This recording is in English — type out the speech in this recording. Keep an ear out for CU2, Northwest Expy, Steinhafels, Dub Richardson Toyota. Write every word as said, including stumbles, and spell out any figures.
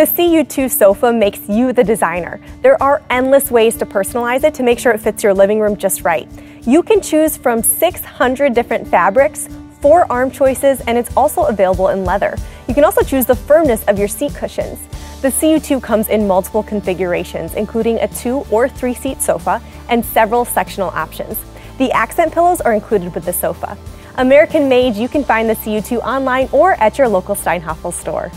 The C U two sofa makes you the designer. There are endless ways to personalize it to make sure it fits your living room just right. You can choose from six hundred different fabrics, four arm choices, and it's also available in leather. You can also choose the firmness of your seat cushions. The C U two comes in multiple configurations, including a two or three seat sofa and several sectional options. The accent pillows are included with the sofa. American made, you can find the C U two online or at your local Steinhafels store.